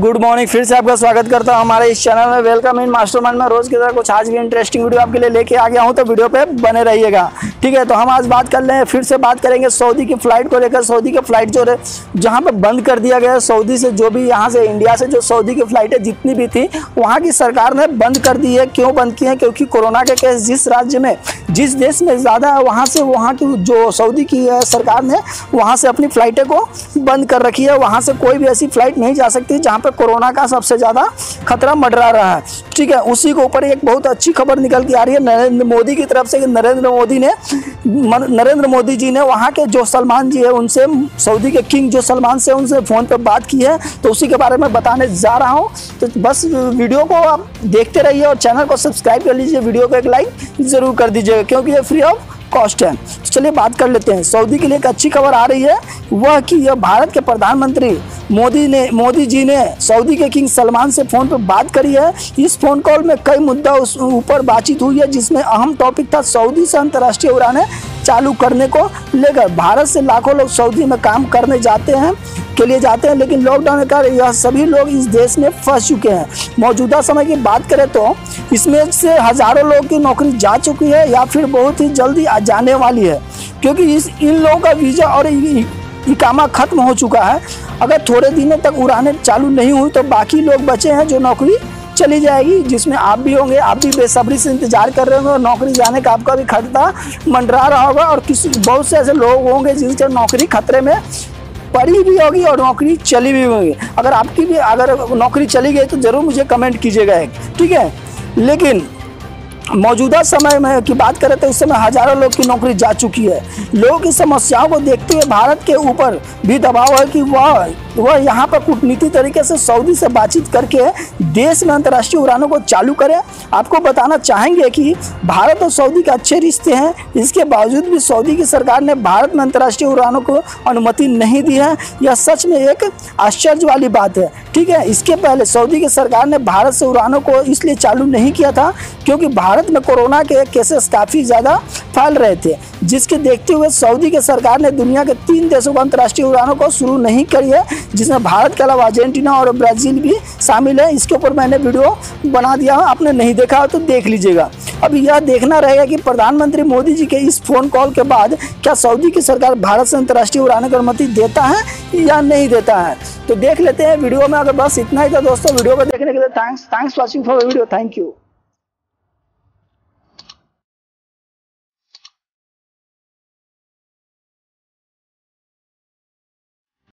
Good morning, फिर से आपका स्वागत करता हूँ हमारे इस चैनल में। वेलकम इन मास्टरमाइंड में रोज की तरह कुछ आज भी इंटरेस्टिंग वीडियो आपके लिए लेके आ गया हूँ, तो वीडियो पे बने रहिएगा। ठीक है, तो हम आज फिर से बात करेंगे सऊदी की फ़्लाइट को लेकर। सऊदी की फ़्लाइट जो है जहाँ पर बंद कर दिया गया है, सऊदी से जो भी यहाँ से इंडिया से जो सऊदी की फ़्लाइटें जितनी भी थी वहाँ की सरकार ने बंद कर दी है। क्यों बंद की है? क्योंकि कोरोना के केस जिस राज्य में, जिस देश में ज़्यादा है, वहाँ से वहाँ की जो सऊदी की सरकार ने वहाँ से अपनी फ़्लाइटें को बंद कर रखी है। वहाँ से कोई भी ऐसी फ़्लाइट नहीं जा सकती जहाँ पर कोरोना का सबसे ज़्यादा खतरा मंडरा रहा है। ठीक है, उसी के ऊपर एक बहुत अच्छी खबर निकल के आ रही है नरेंद्र मोदी की तरफ से कि नरेंद्र मोदी जी ने वहाँ के जो सलमान जी है उनसे, सऊदी के किंग जो सलमान से, उनसे फ़ोन पर बात की है, तो उसी के बारे में बताने जा रहा हूँ। तो बस वीडियो को आप देखते रहिए और चैनल को सब्सक्राइब कर लीजिए, वीडियो को एक लाइक ज़रूर कर दीजिएगा क्योंकि ये फ्री ऑफ कॉस्ट है। तो चलिए बात कर लेते हैं। सऊदी के लिए एक अच्छी खबर आ रही है, वह कि यह भारत के प्रधानमंत्री मोदी जी ने सऊदी के किंग सलमान से फ़ोन पर बात करी है। इस फ़ोन कॉल में कई मुद्दा उस ऊपर बातचीत हुई है, जिसमें अहम टॉपिक था सऊदी से अंतर्राष्ट्रीय उड़ानें चालू करने को लेकर। भारत से लाखों लोग सऊदी में काम करने के लिए जाते हैं, लेकिन लॉकडाउन के कारण यह सभी लोग इस देश में फंस चुके हैं। मौजूदा समय की बात करें तो इसमें से हज़ारों लोगों की नौकरी जा चुकी है या फिर बहुत ही जल्दी जाने वाली है, क्योंकि इन लोगों का वीज़ा और इकामा खत्म हो चुका है। अगर थोड़े दिनों तक उड़ानें चालू नहीं हुई तो बाकी लोग बचे हैं जो नौकरी चली जाएगी, जिसमें आप भी होंगे। आप भी बेसब्री से इंतजार कर रहे होंगे और नौकरी जाने का आपका भी खतरा मंडरा रहा होगा, और बहुत से ऐसे लोग होंगे जिनकी नौकरी खतरे में पड़ी भी होगी और नौकरी चली भी होगी। अगर आपकी भी अगर नौकरी चली गई तो ज़रूर मुझे कमेंट कीजिएगा, ठीक है। लेकिन मौजूदा समय में की बात करें तो इस समय हज़ारों लोग की नौकरी जा चुकी है। लोगों की समस्याओं को देखते हुए भारत के ऊपर भी दबाव है कि वह यहाँ पर कूटनीतिक तरीके से सऊदी से बातचीत करके देश में अंतर्राष्ट्रीय उड़ानों को चालू करें। आपको बताना चाहेंगे कि भारत और सऊदी के अच्छे रिश्ते हैं, इसके बावजूद भी सऊदी की सरकार ने भारत में अंतर्राष्ट्रीय उड़ानों को अनुमति नहीं दी है। यह सच में एक आश्चर्य वाली बात है, ठीक है। इसके पहले सऊदी की सरकार ने भारत से उड़ानों को इसलिए चालू नहीं किया था क्योंकि भारत में कोरोना के केसेस काफ़ी ज़्यादा फैल रहे थे, जिसके देखते हुए सऊदी की सरकार ने दुनिया के 3 देशों को अंतर्राष्ट्रीय उड़ानों को शुरू नहीं करी है, जिसमें भारत के अलावा अर्जेंटीना और ब्राज़ील भी शामिल है। इसके ऊपर मैंने वीडियो बना दिया है, आपने नहीं देखा हो तो देख लीजिएगा। अब यह देखना रहेगा कि प्रधानमंत्री मोदी जी के इस फ़ोन कॉल के बाद क्या सऊदी की सरकार भारत से अंतर्राष्ट्रीय उड़ानों को अनुमति देता है या नहीं देता है, तो देख लेते हैं वीडियो में। अगर बस इतना ही था दोस्तों, वीडियो को देखने के लिए thanks for watching for video, thank you.